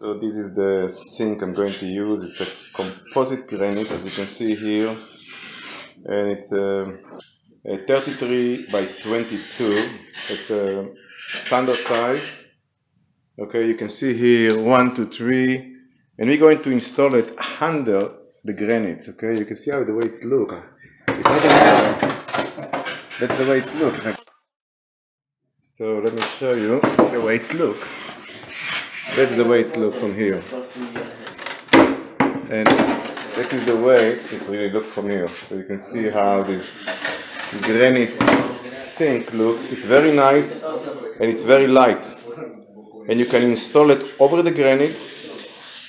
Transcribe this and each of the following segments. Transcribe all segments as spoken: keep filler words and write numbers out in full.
So this is the sink I'm going to use. It's a composite granite, as you can see here, and it's a, a thirty-three by twenty-two. It's a standard size. Okay, you can see here one, two, three, and we're going to install it under the granite. Okay, you can see how the way it's look. It's not a That's the way it's look. So let me show you the way it's look. That's the way it's look from here, and that is the way it really looks from here. So you can see how this granite sink looks. It's very nice and it's very light, and you can install it over the granite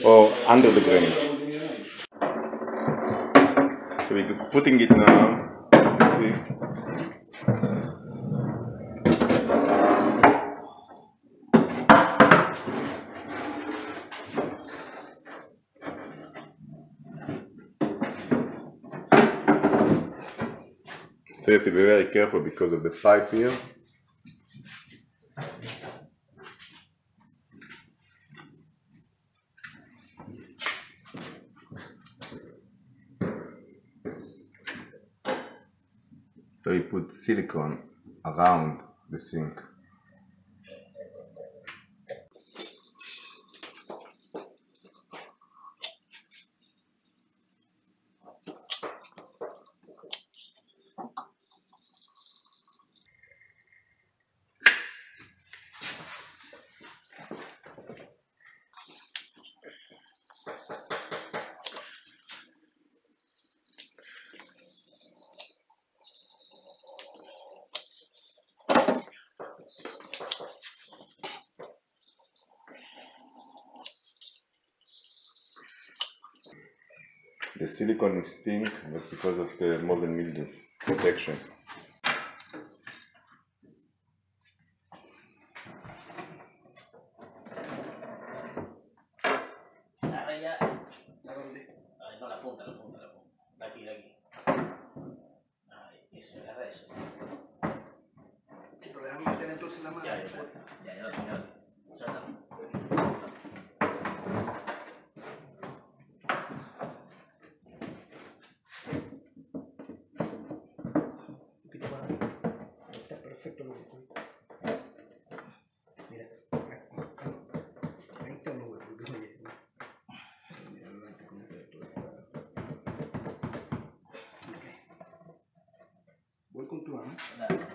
or under the granite. So we're putting it now. Let's see. So you have to be very careful because of the pipe here. So you put silicone around the sink. The silicone is thin, but because of the mold and mildew protection. Con tu mano. Dale.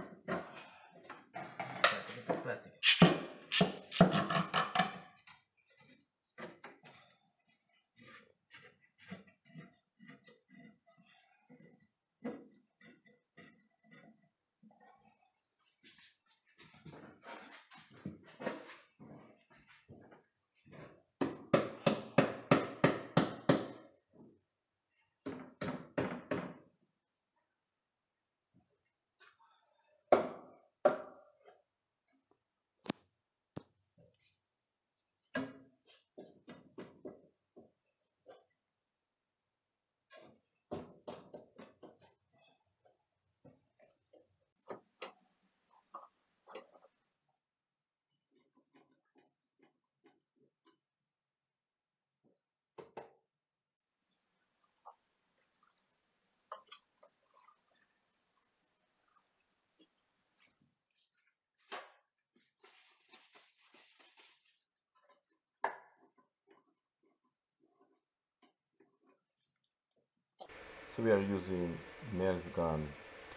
So we are using nails gun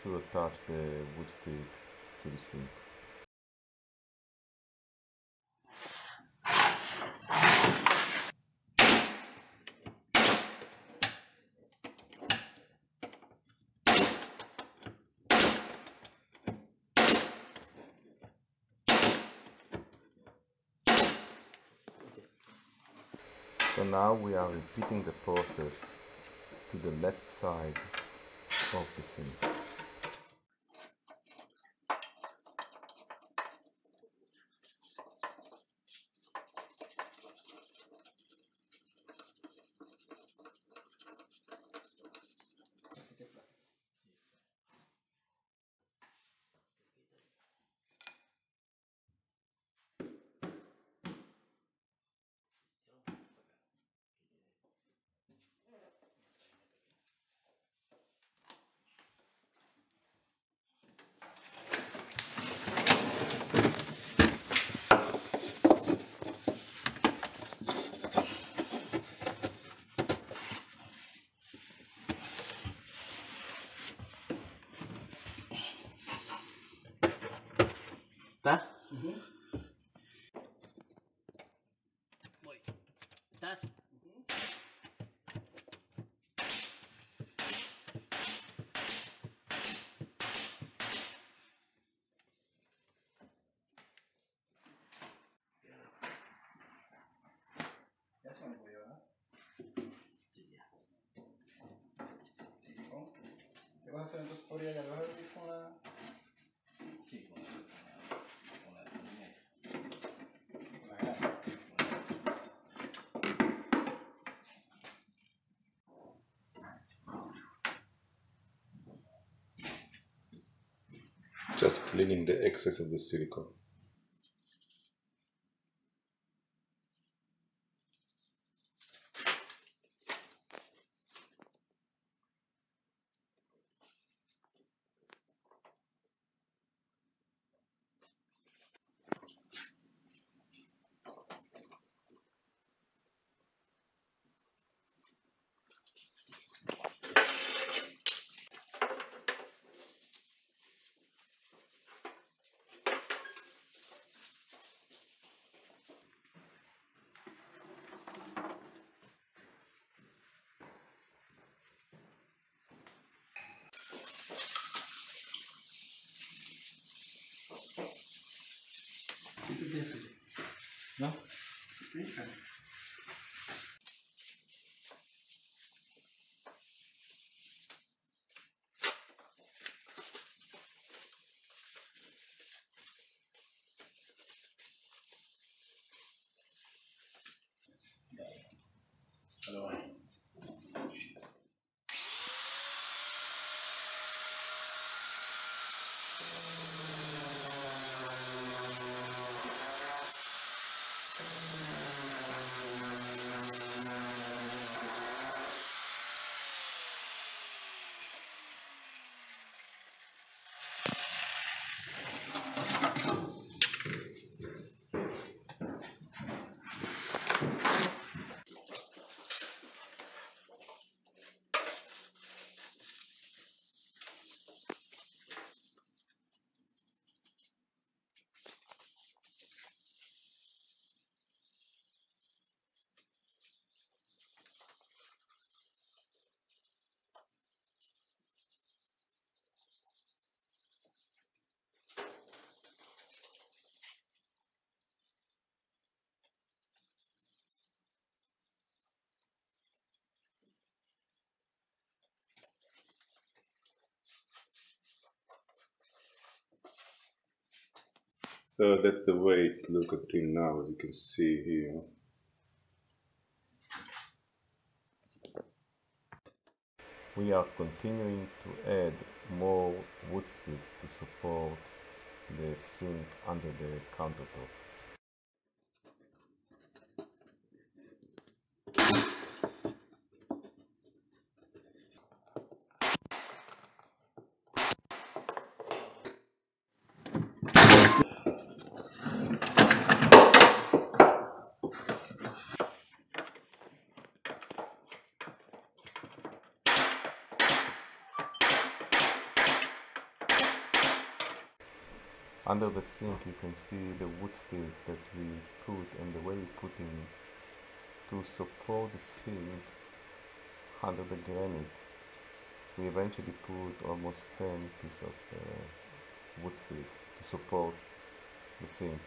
to attach the wood stick to the sink. So now we are repeating the process to the left side of the sink. Uh-huh. Voy. ¿Estás? Uh-huh. Ya se me voy, ¿verdad? Sí, ya. Sí, ¿no? ¿Qué vas a hacer entonces? ¿Podría agarrar con la...? Sí, con la... con la... con la gana. Just cleaning the excess of the silicone. No? Okay. Hello. So that's the way it's looking now, as you can see here. We are continuing to add more wood stick to support the sink under the countertop. Under the sink you can see the wood stick that we put and the way we put in to support the sink under the granite. We eventually put almost ten pieces of uh, wood stick to support the sink.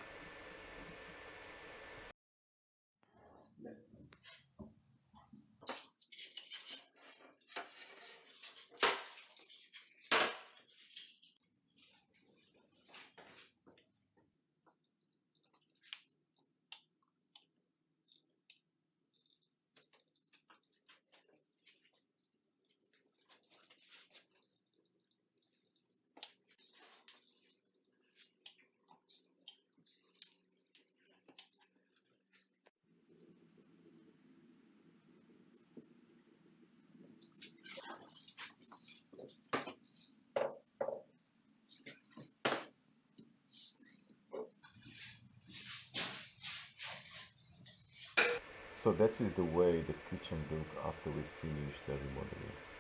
So that is the way the kitchen looked after we finished the remodeling.